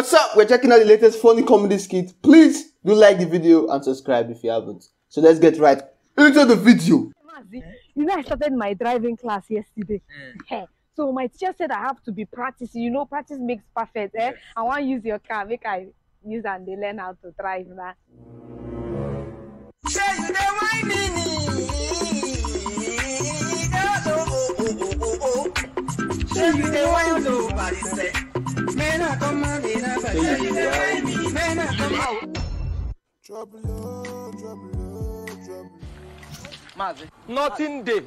What's up? We're checking out the latest funny comedy skit. Please do like the video and subscribe if you haven't. So let's get right into the video. You know, I started my driving class yesterday. Mm. So my teacher said I have to be practicing. You know, practice makes perfect. Eh? Yes. I want to use your car, make I use and they learn how to drive that. Nothing day.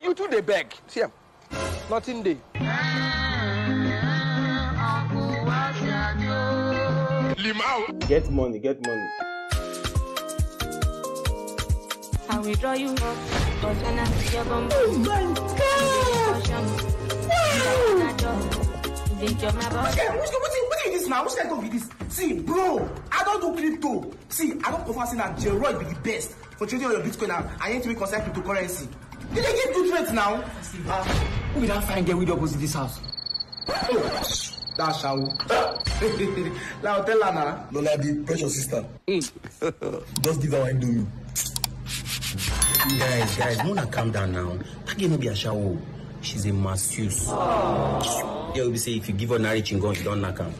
You two they beg. See him. Nothing day. Get money, get money. I will draw you up, but then I see your bomb. Oh my God! What is this now? Which can go with this? See, bro, I don't do crypto. See, I don't confess that Jeroy be the best for trading on your Bitcoin now. I ain't to be concerned with cryptocurrency. Did they give two trades now? See, who will not find their way to opposite this house? Oh. That's how. Now tell Lana. No, like the precious sister. Just give our indomie. Guys, wanna calm down now. Pagi no be a shower. She's a masseuse. Oh. Yeah, we say if you give her narrative, she don't knock her.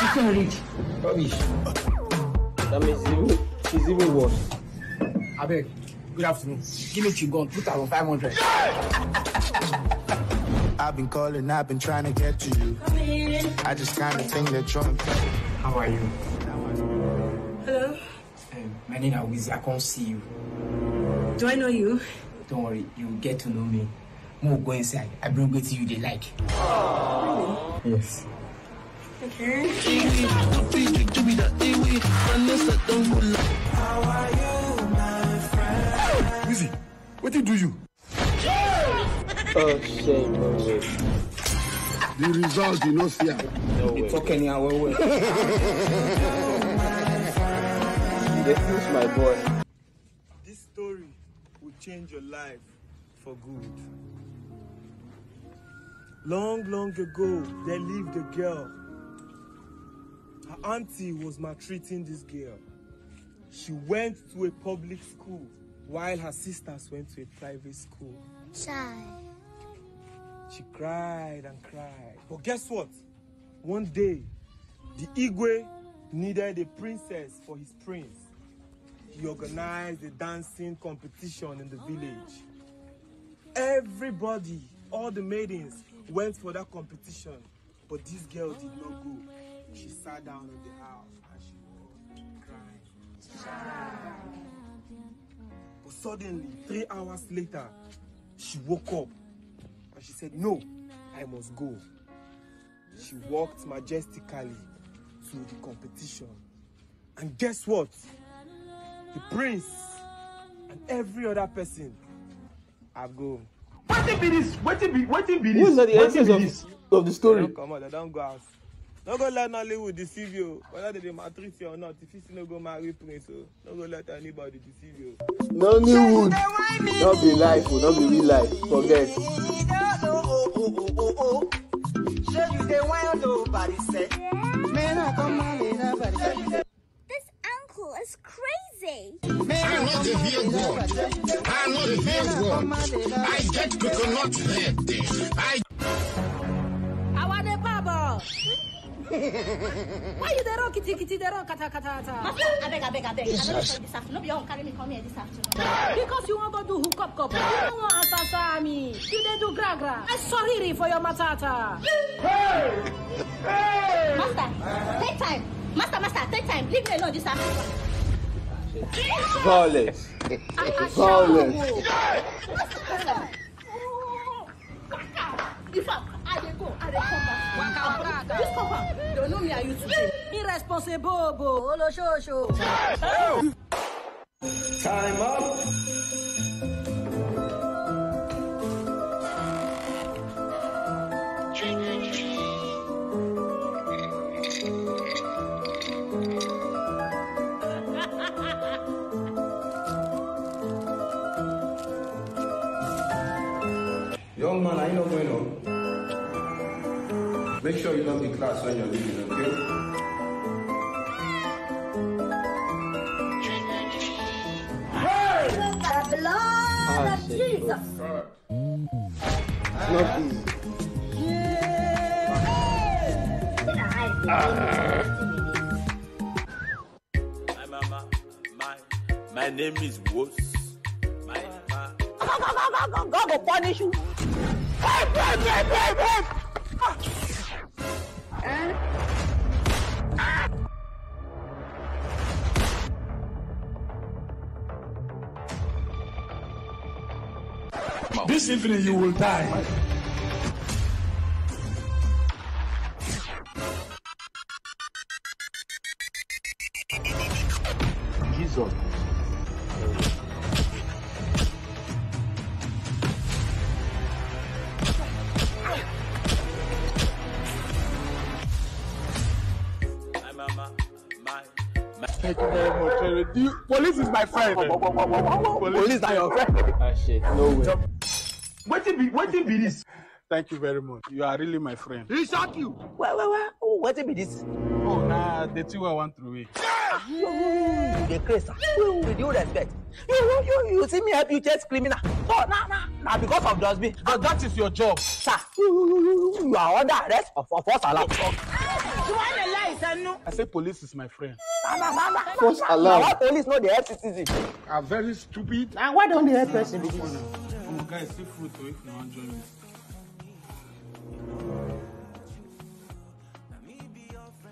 She's not rich. Rubbish. That means she's even worse. Abeg, good afternoon. Give me Chingon, 2,500. I've been calling, I've been trying to get to you. I just kind of think that you're okay. How are you? Hello? My name is Wiz, I can't see you. Do I know you? Don't worry, you'll get to know me. More go inside, I bring it to you they like. Oh. Really? Yes. Okay. How are you, my friend? Wizzy, what did you do? Oh, shame, no way. The result did not see her. No way. It's okay, now, way. They fuse my boy. This story will change your life for good. Long, long ago, there lived a girl. Her auntie was maltreating this girl. She went to a public school, while her sisters went to a private school. Child. She cried and cried. But guess what? One day, the Igwe needed a princess for his prince. He organized a dancing competition in the village. Everybody, all the maidens, went for that competition. But this girl did not go. She sat down in the house and she was crying. Child. But suddenly, 3 hours later, she woke up. And she said, no, I must go. She walked majestically to the competition. And guess what? The prince and every other person are gone. What it be this? Who's not the essence of the story? No, come on, they don't go out. Don't go let Nollywood deceive you. Whether they maltreat you or not, if you still go marry prince, don't go let anybody deceive you. Nollywood, not be life, not be real life. Forget. This uncle is crazy. I'm not a real god. I'm not a real god. I get coconut head. I want a bubble. Why you the rock kitty the rock kata? I beg. This afternoon, you won't carry me come here this afternoon. Because you won't go do hook up. You don't want asasa me. You dey do gragra. I sorry for your matata. Hey! Master, take time. Master, take time. Leave me alone this afternoon. Violence. Irresponsible. Time up. Young man, I know going on. Make sure you love the class when you're leaving, okay? of Jesus. It's not easy. My mama, my name is Wos. My God will punish you. This evening you will die. Jesus. My mama, my thank you very much. You, police is my friend. Police are your friend. Ah shit, no way. What it be this? Thank you very much. You are really my friend. He shot you. What? Oh, what it be this? Oh, nah, the two I went through it. The crazy. With due respect, you see me help you chase criminal. Oh, nah, because of Dosby. Because that is your job, sir. You are under arrest for false alarm. You want the lies, I know. I say police is my friend. False alarm. Why police know the FCC? Are very stupid. And why don't they help us in the business? Guys, see fruit if you want to join me.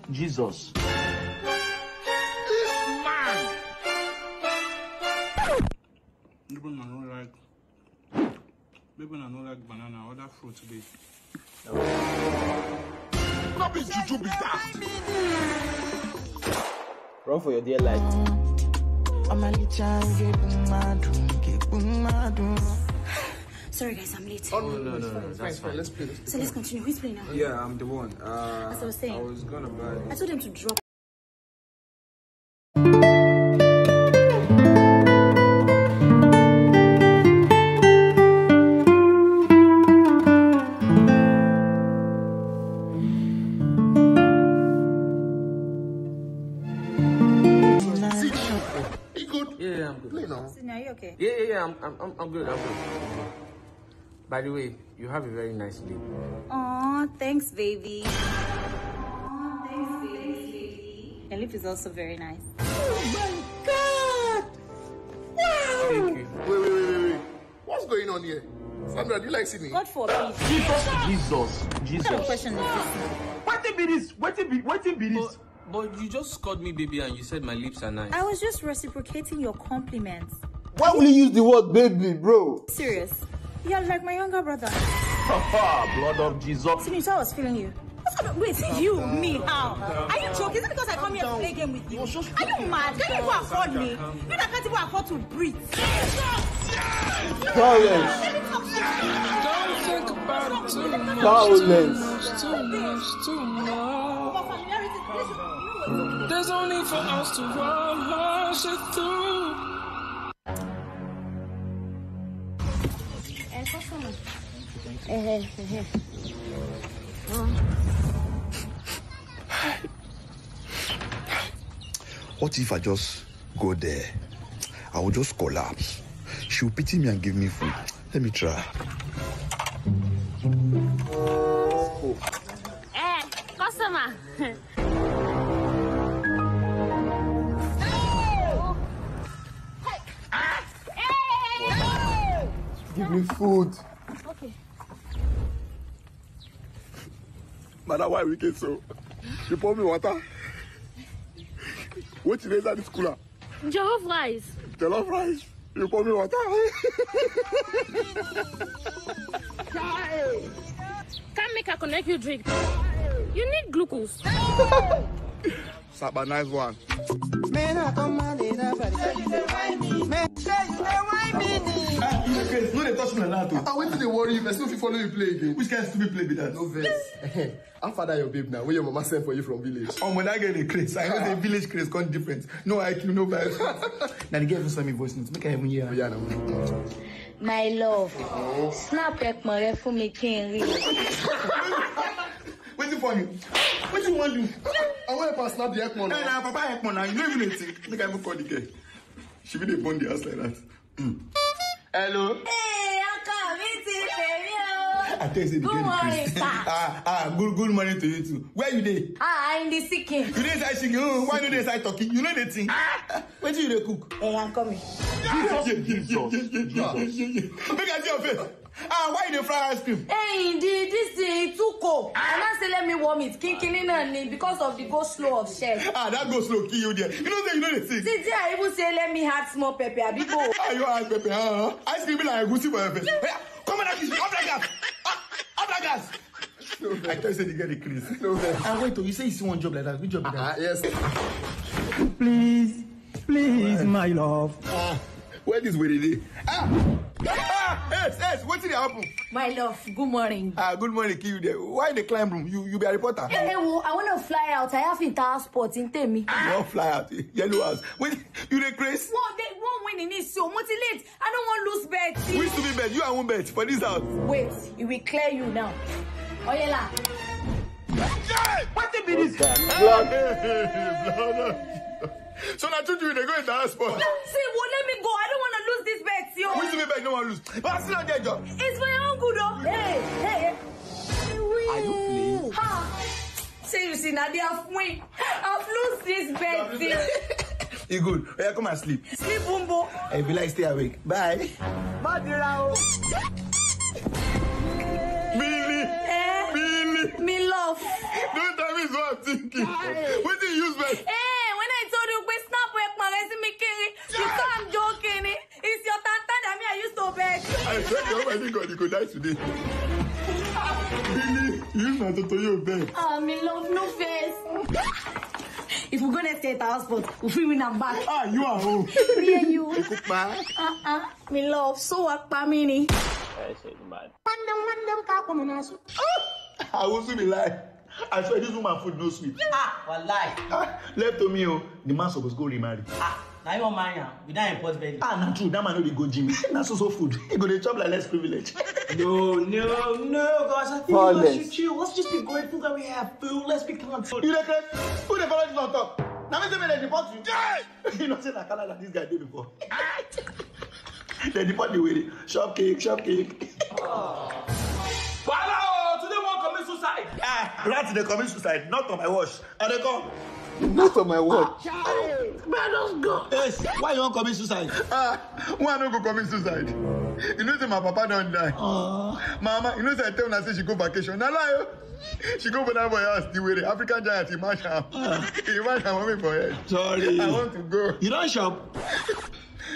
Jesus. This man! People don't like banana, other fruit today. What be juju be that? Run for your dear life. Sorry guys, I'm late. Oh, no, that's fine. Let's play. So let's continue. Who's playing now? Yeah, I'm the one. As I was saying, I was gonna buy. I told them to drop. You good? Yeah, I'm good. Play now. So now you okay? Yeah, I'm good. I'm good. By the way, you have a very nice day. Aw, thanks, baby. And Elif is also very nice. Oh my God! Wow! Thank you. Wait. What's going on here? Sandra, do you like Sydney? God forbid. Jesus. What question is this? What it be this? But you just called me baby and you said my lips are nice. I was just reciprocating your compliments. Why will you use the word baby, bro? Serious. You're like my younger brother. Blood of Jesus. Sinita, I was feeling you. Wait, you, me, how? Are you joking? Is it because I come here to play game with you? Are you mad? Can you afford me? You know that can't even afford to breathe. Don't think about it too much. There's only for us to rush it through. What if I just go there? I will just collapse. She will pity me and give me food. Let me try. Oh. Hey, customer. Give me food. Okay. Madam, why we get so? You pour me water. What is that in school? Jollof rice. You pour me water. Can't make her connect you drink. You need glucose. Saba, nice one. No, they touch me like that. After waiting, they worry you. I still follow you play again. Which kind stupid play be that? No verse. I'm father your babe now. Where your mama sent for you from village? Oh, when I get a craze, I know the village craze gone different. No IQ, no vibes. Now the girl even send me voice notes. Make I even hear. Yeah, no. My love, snap back my ref for me can't waiting for you. What you want to do? I want to snap the Ekman. No, Papa Ekman now. You know you need to. Make I even call the girl. She be the bond the house like that. Hello. Hey, Uncle, me too, Fabio. I think it's good morning, sir. Good morning to you too. Where you there? I'm the chicken. You didn't say chicken. Why don't they say talking? You know the thing. When do you cook? Hey, I'm coming. Make I see your face. Why the fry ice cream? Hey, this is too cold. And I say let me warm it. Kinking in because of the go slow of chef. That go slow kill you there. You know that you know the thing. See, I even say let me add small pepper. You add pepper? Ice cream like goosey for your face. Come on, up like that. No, I thought you said you get the crease. No, wait, you say you see one job like that. Which job? Yes. Please, my love. Where is Wednesday? Yes, what's in the apple? My love, good morning. Good morning, Kiude. Why the climb room? You be a reporter? Hey, well, I want to fly out. I have transport in Temi. You want fly out? Yellow house. When you the craze? Well, they won't win in this show. Motivate. I don't want to lose bet. We should be bet. You are one bet for this house. Wait, it will clear you now. Oyela. What the business? So now two they go in the transport. See, well, let me go. I don't want to lose this bet, yo. We should be bet. No one lose. But still not there, job. It's my uncle, though. Hey. Are you playing? Say you see, now they have win. I've lost this bet, you good. Yeah, come and sleep. Sleep, Bumbo. Hey, be like, stay awake. Bye. Me love. Don't tell me what I'm thinking. What do you use my? Hey, when I told you we snap work, man, I see me carry. You thought I'm joking, eh? It's your tata that me I used to beg. I said you already got you could die today. Really, you not to tell you beg. Me love, no face. If we're gonna stay at our spot, we'll win and back. You are home. Me and you. Me love, so what pamini? I said mad. One them car coming as. I also be lying. I swear this woman food no sweet. Well, lie. Left to me, the man supposed to go remarry. Now you're mine. We don't import value. Not true. That man will go gym. That's also food. He go to chop like less privilege. No, guys. I think you guys should chill. Let's just be grateful that we have food. Let's be content. You like that? Put the balance on top. Now me say they deport you. You know say that color that this guy did before. They deport the way. Shop cake. Rats, they commit suicide, not on my watch. And they come. Not on my watch. Man, don't go. Yes, why you won't commit suicide? Why don't go commit suicide? You know that my papa don't die. Mama, you know that I tell her she go vacation. I lie. She go for that voyage, the way the African giant, imagine I'm coming for it. Sorry. I want to go. You don't shop?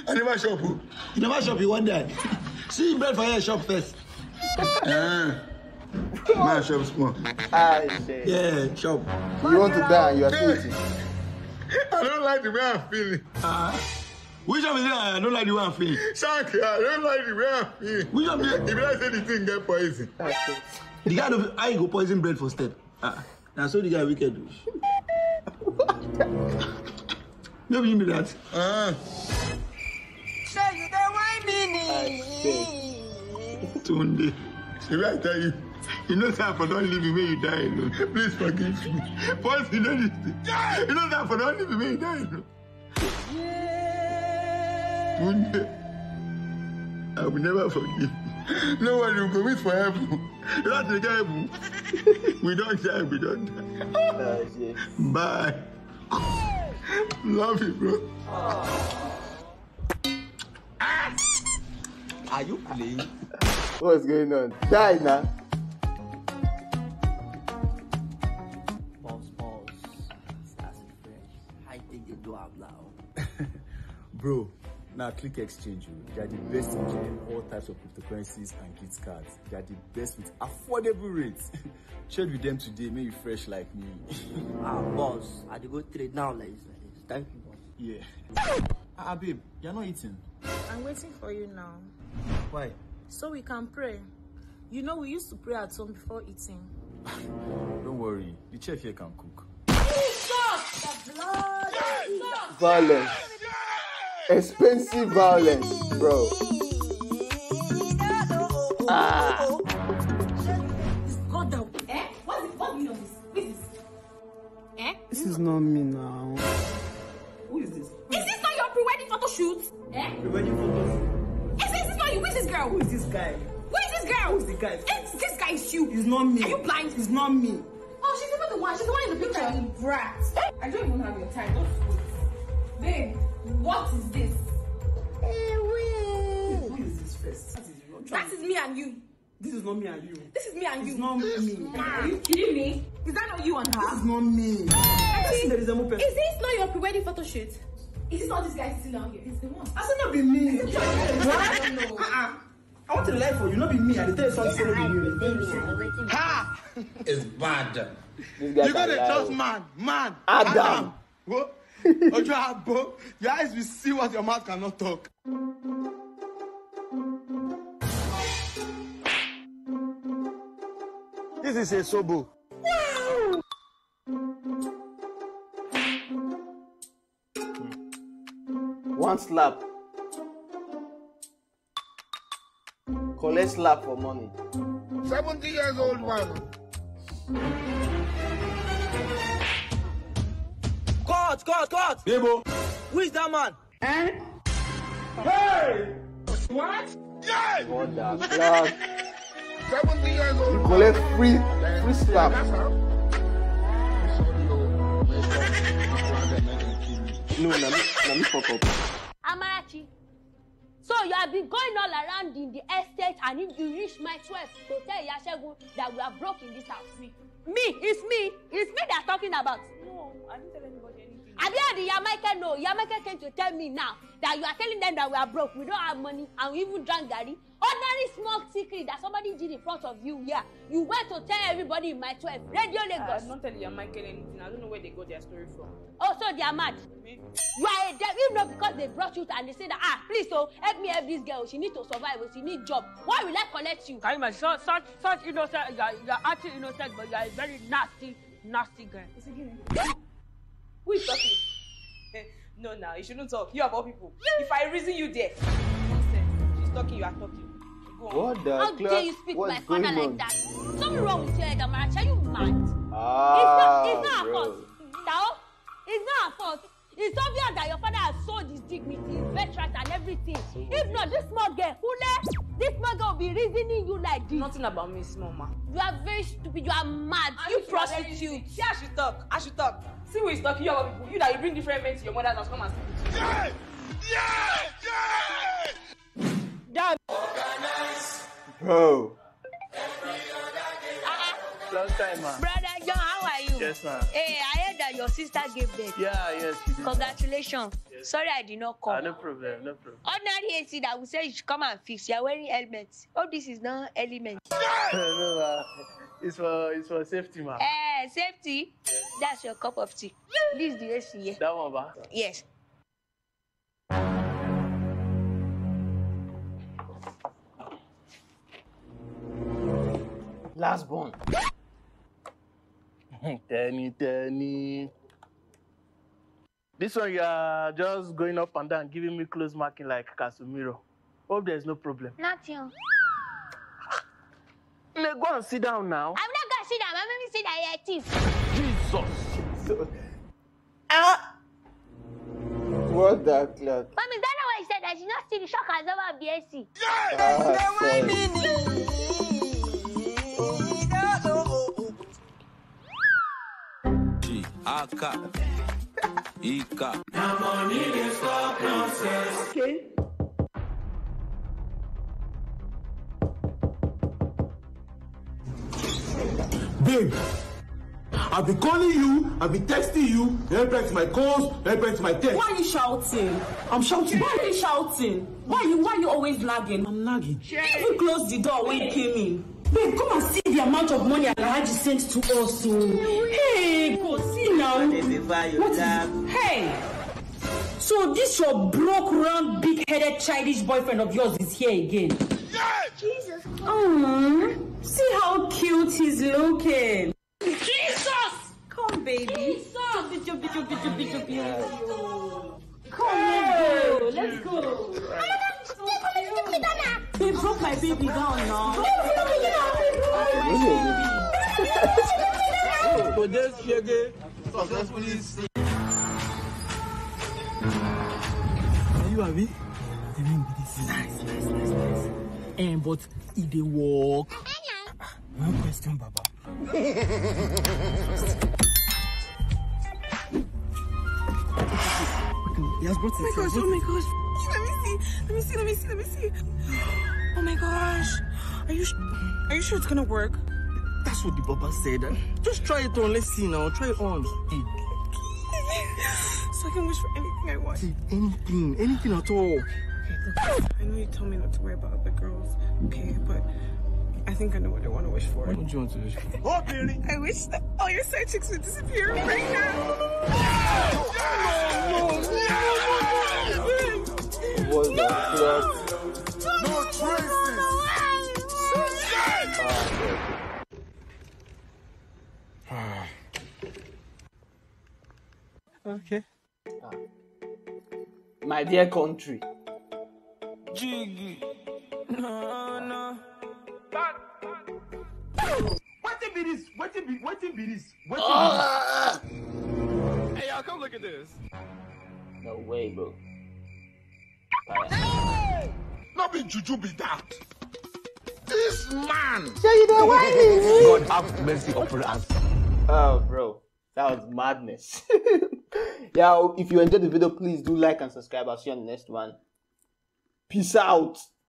I never shop. You never shop, you want that. See, bread for your shop first. Man, shop small. I say. Yeah, shop. You want to die and you are still eating. I don't like the way I'm feeling. Which one is it? I don't like the way I'm feeling. Shank, I don't like the way I'm feeling. Which one is it? If I say the thing, get poison. The guy, I go poison bread for step. Now, so the guy wicked. Maybe you mean that. So you don't want me. Tunde. If I tell you, you know that for don't leave me when you die alone. Please forgive me. First, you know this thing. You know that for don't leave me when you die alone. I will never forgive. No one will commit for heaven. That's the heaven. We don't die. Bye. Love you, bro. Are you playing? What's going on? Die now. Bro, now Click Exchange, they are the best in getting all types of cryptocurrencies and gift cards. They are the best with affordable rates. Trade with them today, maybe fresh like me. Boss, I do go trade now, like this. Thank you, boss. Yeah. Babe, you're not eating. I'm waiting for you now. Why? So we can pray. You know, we used to pray at home before eating. Don't worry, the chef here can cook. Jesus! The blood! Jesus! Violence. Expensive violence, bro. It's gone down. What do you know this? Who is this? This is not me now. Who is this? Is this not your pre-wedding photo shoot? Pre-wedding photo shoot. Is this not you? Who is this girl? Who is this guy? Who is this girl? Who is the guy? It's, this guy is you. It's not me. Are you blind? It's not me. Oh, she's even the one. She's the one in the picture. Brat. I don't even have your time. Don't babe, what is this? Hey, wait. Who is this first? That is me and you. This is not me and you. This is me and you. It's not me. Are you kidding me? Is that not you and her? This is not me. Hey! There is a more person. Is this not your pre-wedding photo shoot? Is this not this guy sitting down here? It's the one. That's not be me. What? I don't know. I want to lie for you, not be me. I tell you something. You. Ha! It's bad. You gotta trust man. Man. Adam. What? Your eyes will see what your mouth cannot talk. This is a sobo. Wow. One slap. Collect slap for money. 70 years old man. Cut. Debo. Who is that man? Eh? Hey! What? Yeah! What the fuck? 70 years old. You collect free slap. No, let me fuck up. Amarachi, so you have been going all around in the estate and if you reach my 12th, so tell Yashegun that we are broke in this house. Me? It's me they are talking about. No, I didn't tell anybody anything. Have you heard the Yamaike? No, Yamaike came to tell me now that you are telling them that we are broke, we don't have money, and we even drank garri. Ordinary small secret that somebody did in front of you, yeah. You went to tell everybody in my 12. Radio Lagos. I'm not telling your Michael anything. I don't know where they got their story from. Oh, so they are mad. Maybe. You are a devil, you know, because they brought you and they said that, please, so help me help this girl. She needs to survive. She needs job. Why will I collect you? Can you such innocent, you are actually innocent, but you are a very nasty girl. It's a game. Who is talking? No, now you shouldn't talk. You have all people. Yes. If I reason you there, nonsense. She's talking, you are talking. What the How dare you speak to my father like that? Something wrong with your head, Amarachi. Are you mad? It's not our fault. No, it's not our fault. It's obvious that your father has sold his dignity, his veterans and everything. So if not, this small girl, this small girl will be reasoning you like this. Nothing about me, small man. You are very stupid. You are mad. And you prostitute. Yeah, I should talk. See who is talking. You about people. You that you bring different men to your mother's house. Come and see. Yeah! Damn. Bro. Long time, man. Brother John, how are you? Yes, ma'am. Hey, I heard that your sister gave birth. Yeah, yes, she did. Congratulations. Yes. Sorry I did not come. Ah, no problem. Ordinary AC that will say you should come and fix. You are wearing helmets. Oh, this is not helmet. No, it's for safety, ma'am. Hey, safety? Yes. That's your cup of tea. This is the AC, yeah. That one, ba? Yes. Last born. Tenny. This one you are just going up and down, giving me close marking like Casemiro. Hope there's no problem. Nothing. Go and sit down now. I'm not gonna sit down. I'm gonna sit down. Jesus. So, what the clock? Mommy, that's not what I said. I did not see the shock as over BSC. Yes! That's what I mean. Aka, Ika. Now money is for process. Okay. Babe, I've been calling you, I've been texting you, reply to my calls, reply to my texts. Why are you shouting? I'm shouting. Why are you shouting? Why are you always lagging? I'm lagging. Even close the door when you came in. Babe, come and see the amount of money Alhaji sent to us. Hey, go see now. What is, hey, so this your broke, round, big-headed, childish boyfriend of yours is here again. Yes! Jesus. Oh, see how cute he's looking. Jesus! Come, baby. Jesus! Come, let's go. They broke my baby down now. Are you happy? the ring be this. Nice. And but if they walk. No question, Baba. He has brought it. Oh my gosh. Let me see. Oh my gosh. Are you sure it's gonna work? That's what the Baba said. Just try it on. Let's see now. Try it on. So I can wish for anything I want. Anything at all. Okay, look, I know you told me not to worry about other girls, okay, but I think I know what I want to wish for. What do you want to wish for? Oh, Billy! I wish that all your side chicks would disappear right now. No! What the fuck? No traces! Okay. My dear country. Jiggy. No. What it be this? Hey y'all, come look at this. No way, bro. Hey! Not be juju be that. This man. Show you the way. God have mercy upon us. Oh, bro, that was madness. Yeah, if you enjoyed the video, please do like and subscribe. I'll see you on the next one. Peace out.